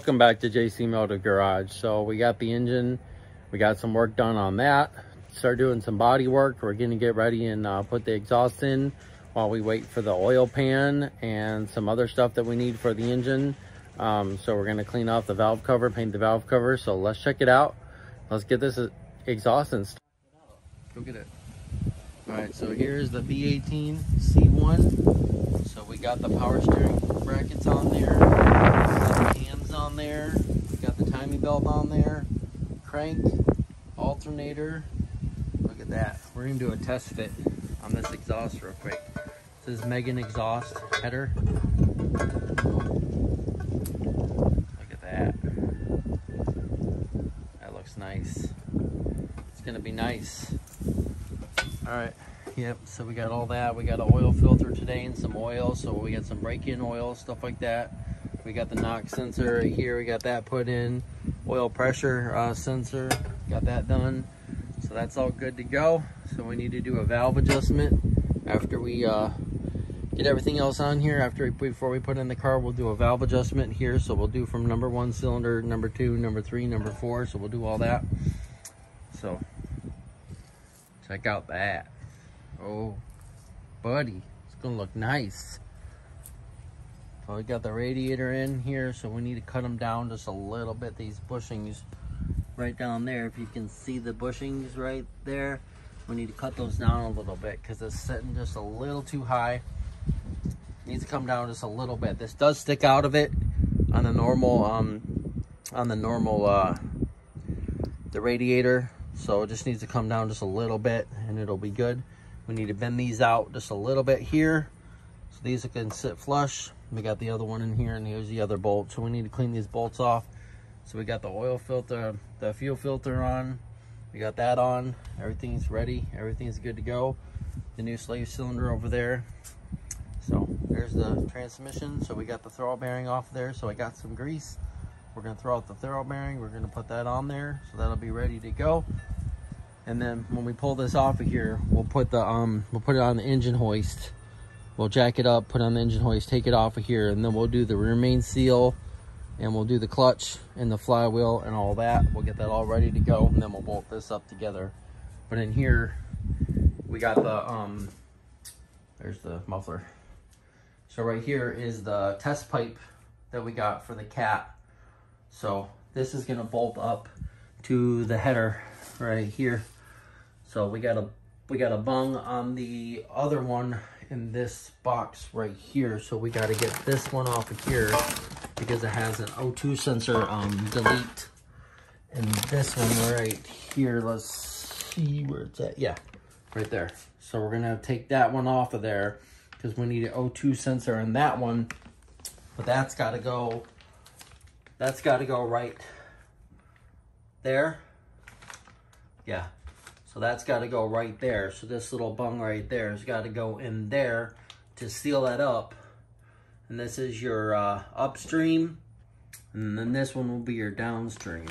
Welcome back to JC Motive Garage. So we got the engine, we got some work done on that. Start doing some body work. We're gonna get ready and put the exhaust in while we wait for the oil pan and some other stuff that we need for the engine. So we're gonna clean off the valve cover, paint the valve cover. So let's check it out. Let's get this exhaust and stuff. Go get it. All right, so here's the B18 C1. So we got the power steering brackets on there, the cams on there, we got the timing belt on there, crank, alternator. Look at that. We're gonna do a test fit on this exhaust real quick. This is Megan exhaust header. Look at that. That looks nice. It's gonna be nice. All right, yep, so we got all that. We got an oil filter today and some oil, so we got some brake-in oil, stuff like that. We got the NOx sensor right here, we got that put in. Oil pressure sensor, got that done. So that's all good to go. So we need to do a valve adjustment after we get everything else on here. Before we put in the car, we'll do a valve adjustment here. So we'll do from number 1 cylinder, number 2, number 3, number 4. So we'll do all that. So. Check out that. Oh, buddy, it's gonna look nice. So we got the radiator in here, so we need to cut them down just a little bit, these bushings right down there. If you can see the bushings right there, we need to cut those down a little bit because it's sitting just a little too high. It needs to come down just a little bit. This does stick out of it on the normal, the radiator. So it just needs to come down just a little bit and it'll be good. We need to bend these out just a little bit here. So these can sit flush. We got the other one in here and here's the other bolt. So we need to clean these bolts off. So we got the oil filter, the fuel filter on. We got that on. Everything's ready. Everything's good to go. The new slave cylinder over there. So there's the transmission. So we got the throw bearing off there. So I got some grease. We're gonna throw out the throw bearing. We're gonna put that on there, so that'll be ready to go. And then when we pull this off of here, we'll put the we'll put it on the engine hoist. We'll jack it up, put it on the engine hoist, take it off of here, and then we'll do the rear main seal, and we'll do the clutch and the flywheel and all that. We'll get that all ready to go, and then we'll bolt this up together. But in here, we got the there's the muffler. So right here is the test pipe that we got for the cat. So this is gonna bolt up to the header right here. So we got a bung on the other one in this box right here. So we gotta get this one off of here because it has an O2 sensor delete. And this one right here, let's see where it's at. Yeah, right there. So we're gonna take that one off of there because we need an O2 sensor in that one, but that's gotta go. That's got to go right there. Yeah. So that's got to go right there. So this little bung right there has got to go in there to seal that up. And this is your upstream. And then this one will be your downstream.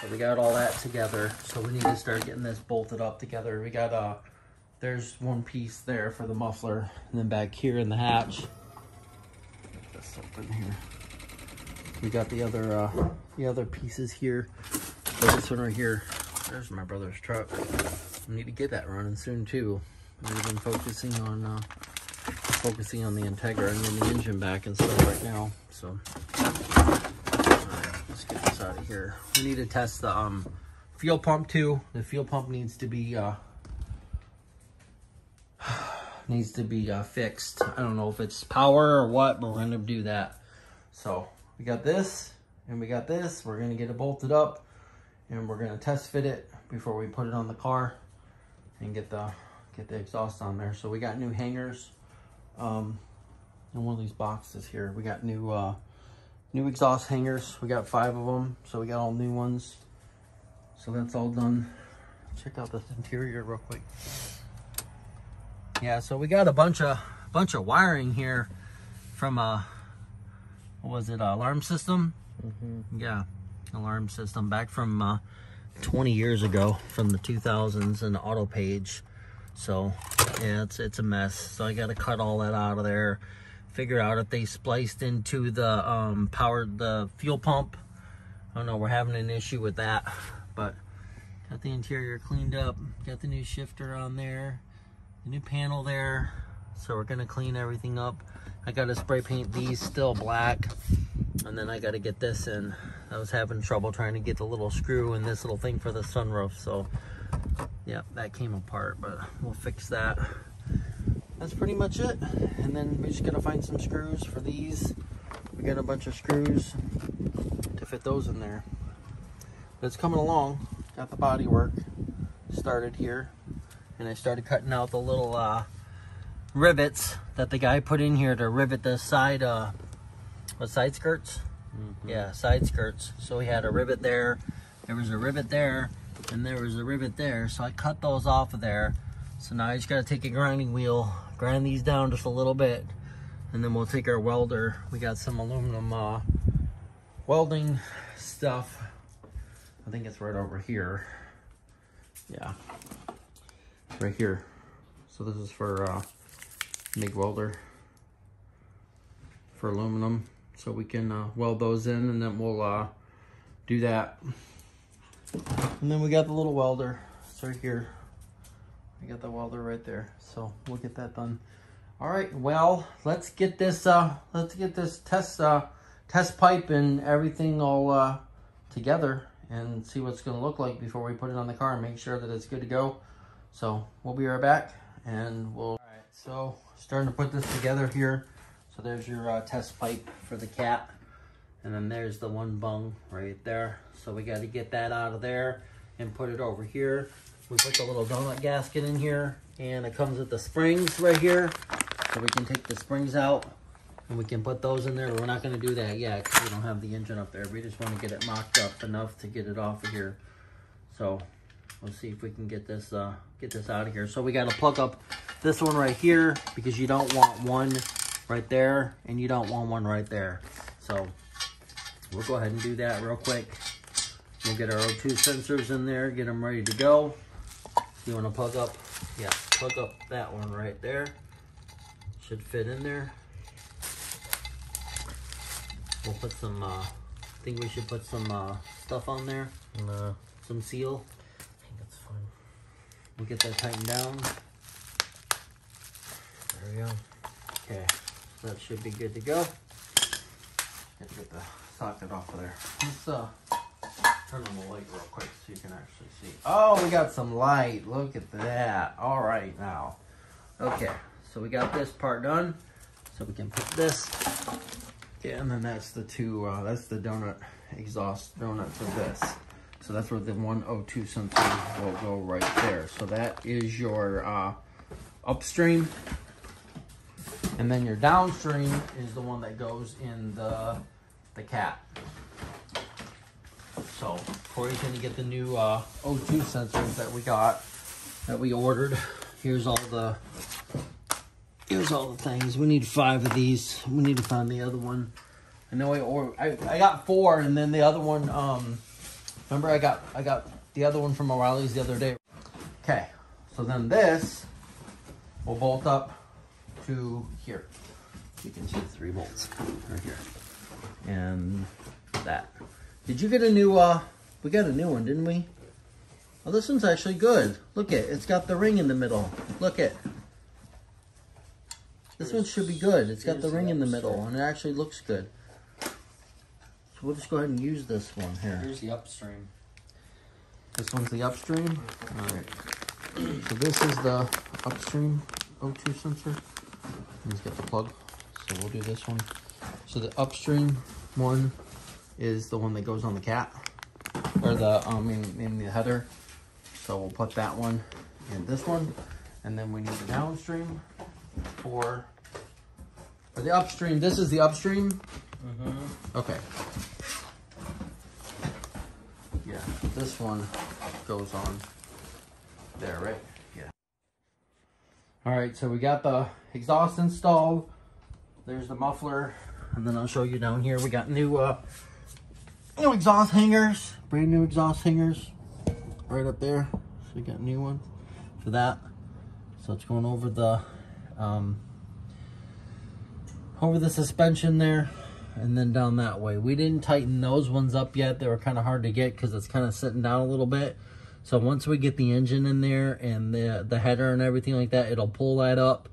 So we got all that together. So we need to start getting this bolted up together. We got, there's one piece there for the muffler. And then back here in the hatch. Get this open here. We got the other pieces here. So this one right here, there's my brother's truck. I need to get that running soon too. We've been focusing on the Integra and then the engine back and stuff right now. So let's get this out of here. We need to test the fuel pump too. The fuel pump needs to be fixed. I don't know if it's power or what, but we're gonna do that. So we got this, and we got this. We're gonna get it bolted up, and we're gonna test fit it before we put it on the car and get the exhaust on there. So we got new hangers in one of these boxes here. We got new exhaust hangers. We got 5 of them, so we got all new ones. So that's all done. Check out the interior real quick. Yeah, so we got a bunch of wiring here from was it alarm system? Mm-hmm. Yeah, alarm system back from 20 years ago, from the 2000s, and Autopage. So yeah, it's a mess. So I got to cut all that out of there, figure out if they spliced into the fuel pump. I don't know, we're having an issue with that, but got the interior cleaned up, got the new shifter on there, the new panel there, so we're gonna clean everything up. I gotta spray paint these still black, and then I gotta get this in. I was having trouble trying to get the little screw and this little thing for the sunroof, so yeah, that came apart, but we'll fix that. That's pretty much it, and then we just gotta find some screws for these. We got a bunch of screws to fit those in there, but it's coming along. Got the body work started here, and I started cutting out the little rivets that the guy put in here to rivet the side side skirts. Mm-hmm. Yeah, side skirts. So he had a rivet there, there was a rivet there, and there was a rivet there, so I cut those off of there. So now I just got to take a grinding wheel, grind these down just a little bit, and then we'll take our welder. We got some aluminum welding stuff. I think it's right over here. Yeah, right here. So this is for MIG welder for aluminum, so we can weld those in, and then we'll do that. And then we got the little welder. It's right here. I got the welder right there, so we'll get that done. All right, well, let's get this test pipe and everything all together and see what's going to look like before we put it on the car and make sure that it's good to go. So we'll be right back, and we'll. All right, so starting to put this together here. So there's your test pipe for the cat, and then there's the one bung right there. So we got to get that out of there and put it over here. We put the little donut gasket in here, and it comes with the springs right here. So we can take the springs out, and we can put those in there, but we're not going to do that yet because we don't have the engine up there. We just want to get it mocked up enough to get it off of here. So we'll see if we can get this out of here. So we got to plug up this one right here, because you don't want one right there, and you don't want one right there. So we'll go ahead and do that real quick. We'll get our O2 sensors in there, get them ready to go. You want to plug up, yeah, plug up that one right there. Should fit in there. We'll put some, I think we should put some stuff on there. No. Some seal. I think that's fine. We'll get that tightened down. There we go. Okay, so that should be good to go. Gotta get the socket off of there. Let's turn on the light real quick so you can actually see. Oh, we got some light. Look at that. All right now. Okay, so we got this part done. So we can put this. Yeah, and then that's the two, that's the donut exhaust donut for this. So that's where the 102 sensor will go right there. So that is your upstream. And then your downstream is the one that goes in the cap. So Corey's gonna get the new O2 sensors that we got, that we ordered. Here's all the things. We need 5 of these. We need to find the other one. I know I got 4, and then the other one. Remember I got the other one from O'Reilly's the other day. Okay, so then this will bolt up to here. You can see 3 bolts right here, and that. Did you get a new, we got a new one, didn't we? Oh, this one's actually good. Look it, it's got the ring in the middle. Look it. This one should be good. It's got the ring in the middle, and it actually looks good. So we'll just go ahead and use this one here. Here's the upstream. This one's the upstream? All right. So this is the upstream O2 sensor. He's got the plug, so we'll do this one. So the upstream one is the one that goes on the cat, or the in the header. So we'll put that one in this one, and then we need the downstream for the upstream. This is the upstream. Mm-hmm. Okay. Yeah, this one goes on there, right? Yeah. All right, so we got the exhaust installed. There's the muffler, and then I'll show you down here. We got new exhaust hangers, brand new exhaust hangers right up there. So we got new ones for that. So it's going over the over the suspension there and then down that way. We didn't tighten those ones up yet. They were kind of hard to get because it's kind of sitting down a little bit. So once we get the engine in there and the header and everything like that, it'll pull that up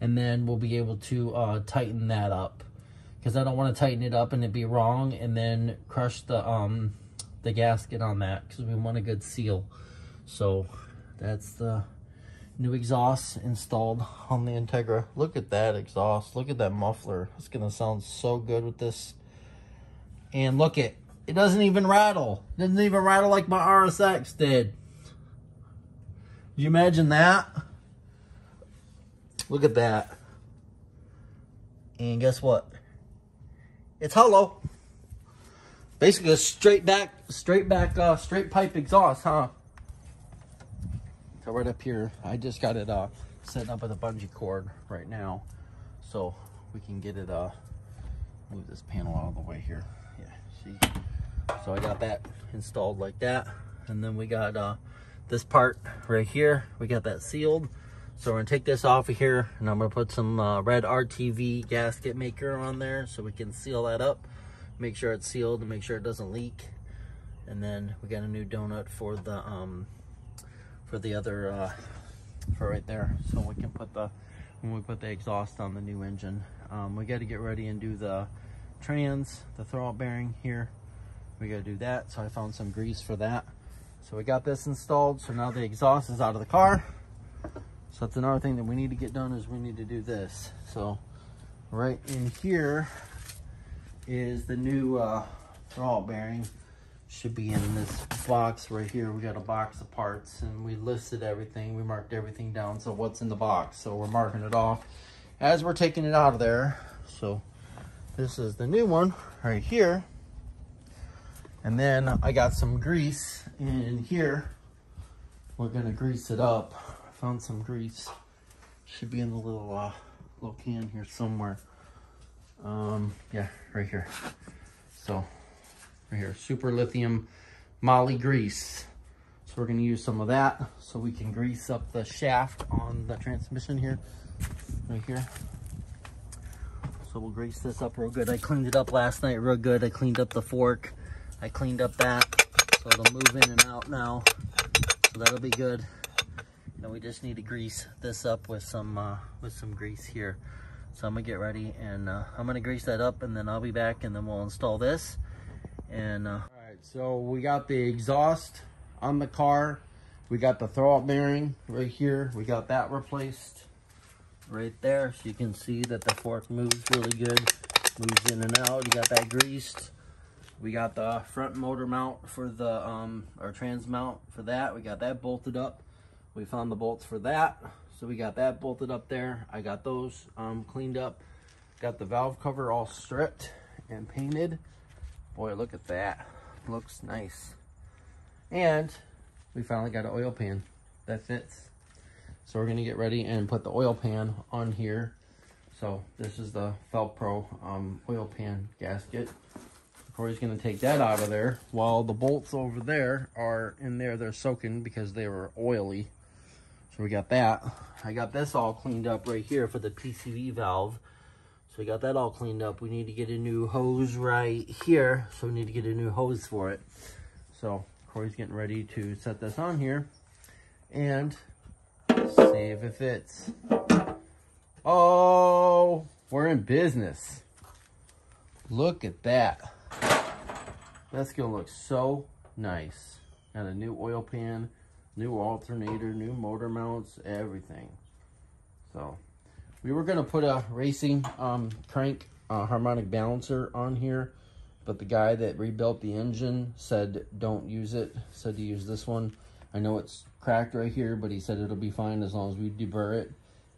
and then we'll be able to tighten that up, because I don't want to tighten it up and it be wrong and then crush the gasket on that, because we want a good seal. So that's the new exhaust installed on the Integra. Look at that exhaust. Look at that muffler. It's going to sound so good with this. And look at, it doesn't even rattle. It doesn't even rattle like my RSX did. Did you imagine that? Look at that. And guess what? It's hollow. Basically a straight pipe exhaust, huh? So right up here, I just got it setting up with a bungee cord right now, so we can get it move this panel out of the way here. Yeah, see? So I got that installed like that, and then we got this part right here. We got that sealed. So we're gonna take this off of here, and I'm gonna put some red RTV gasket maker on there so we can seal that up, make sure it's sealed and make sure it doesn't leak. And then we got a new donut for the other for right there, so we can put the, when we put the exhaust on the new engine, we got to get ready and do the trans, the throwout bearing here. We got to do that, so I found some grease for that. So we got this installed, so now the exhaust is out of the car. So that's another thing that we need to get done, is we need to do this. So right in here is the new throwout bearing. Should be in this box right here. We got a box of parts, and we listed everything. We marked everything down, so what's in the box. So we're marking it off as we're taking it out of there. So this is the new one right here. And then I got some grease in here. We're gonna grease it up. I found some grease. Should be in the little can here somewhere. Yeah, right here. So right here, super lithium moly grease. So we're gonna use some of that so we can grease up the shaft on the transmission here, right here. So we'll grease this up real good. I cleaned it up last night real good. I cleaned up the fork. I cleaned up that, so it'll move in and out now. So that'll be good. Now we just need to grease this up with some grease here. So I'm gonna get ready, and I'm gonna grease that up, and then I'll be back, and then we'll install this. And all right, so we got the exhaust on the car. We got the throwout bearing right here. We got that replaced right there, so you can see that the fork moves really good, moves in and out. You got that greased. We got the front motor mount for the our trans mount for that. We got that bolted up. We found the bolts for that, so we got that bolted up there. I got those cleaned up. Got the valve cover all stripped and painted. Boy, look at that. Looks nice. And we finally got an oil pan that fits. So we're going to get ready and put the oil pan on here. So this is the Felpro oil pan gasket. Corey's going to take that out of there while the bolts over there are in there. They're soaking because they were oily. So we got that. I got this all cleaned up right here for the PCV valve. So we got that all cleaned up. We need to get a new hose right here. So we need to get a new hose for it. So Corey's getting ready to set this on here and see if it fits. Oh, we're in business. Look at that. That's gonna look so nice. Got a new oil pan, new alternator, new motor mounts, everything. So we were gonna put a racing crank harmonic balancer on here, but the guy that rebuilt the engine said don't use it, said to use this one. I know it's cracked right here, but he said it'll be fine as long as we deburr it,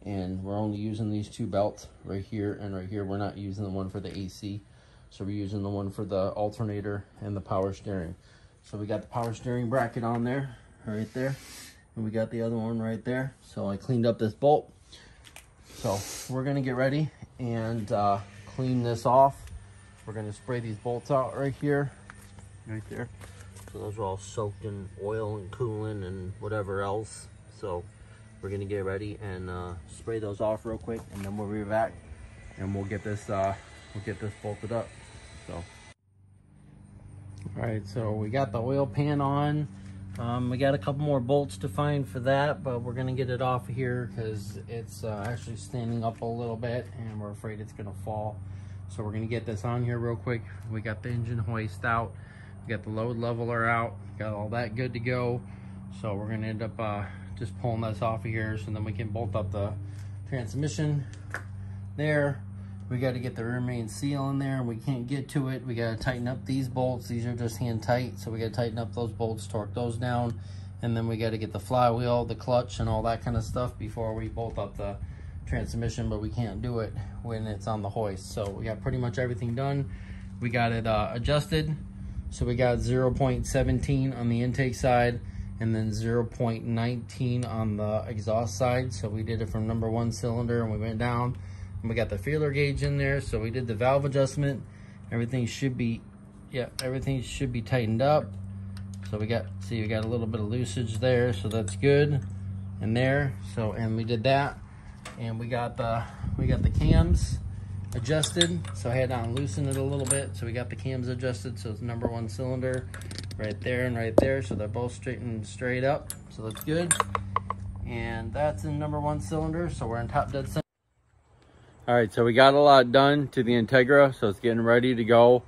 and we're only using these two belts right here and right here. We're not using the one for the AC, so we're using the one for the alternator and the power steering. So we got the power steering bracket on there, right there, and we got the other one right there. So I cleaned up this bolt. So we're gonna get ready and clean this off. We're gonna spray these bolts out right here, right there. So those are all soaked in oil and coolant and whatever else. So we're gonna get ready and spray those off real quick, and then we'll be back and we'll get this bolted up. So all right, so we got the oil pan on. We got a couple more bolts to find for that, but we're gonna get it off here because it's actually standing up a little bit and we're afraid it's gonna fall. So we're gonna get this on here real quick. We got the engine hoist out, we got the load leveler out, got all that good to go. So we're gonna end up just pulling this off of here, so then we can bolt up the transmission there. We got to get the rear main seal in there, and we can't get to it. We got to tighten up these bolts. These are just hand tight, so we got to tighten up those bolts, torque those down, and then we got to get the flywheel, the clutch, and all that kind of stuff before we bolt up the transmission. But we can't do it when it's on the hoist. So we got pretty much everything done. We got it adjusted, so we got 0.17 on the intake side and then 0.19 on the exhaust side. So we did it from number one cylinder and we went down. We got the feeler gauge in there, so we did the valve adjustment. Everything should be, yeah, everything should be tightened up. So we got, see, we got a little bit of loosage there, so that's good. And there, so, and we did that, and we got the cams adjusted. So I had to unloosen it a little bit, so we got the cams adjusted, so it's number one cylinder right there and right there, so they're both straightened straight up, so that's good. And that's in number one cylinder, so we're in top dead center. All right, so we got a lot done to the Integra, so it's getting ready to go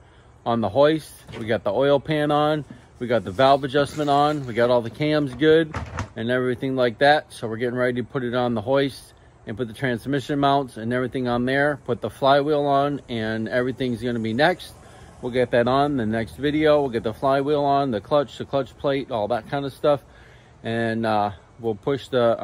on the hoist. We got the oil pan on, we got the valve adjustment on, we got all the cams good and everything like that. So we're getting ready to put it on the hoist and put the transmission mounts and everything on there, put the flywheel on, and everything's gonna be next. We'll get that on the next video. We'll get the flywheel on, the clutch plate, all that kind of stuff. And we'll push the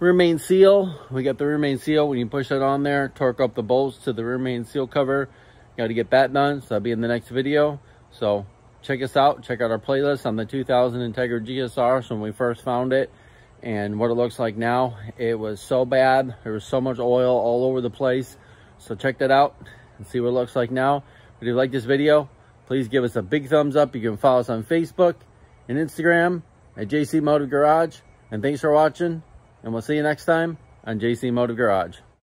rear main seal. We got the rear main seal. When you push that on there, torque up the bolts to the rear main seal cover. Got to get that done, so that'll be in the next video. So check us out, check out our playlist on the 2000 Integra GSR from when we first found it and what it looks like now. It was so bad, there was so much oil all over the place, so check that out and see what it looks like now. If you like this video, please give us a big thumbs up. You can follow us on Facebook and Instagram at JC Motive Garage, and thanks for watching. And we'll see you next time on JC Motive Garage.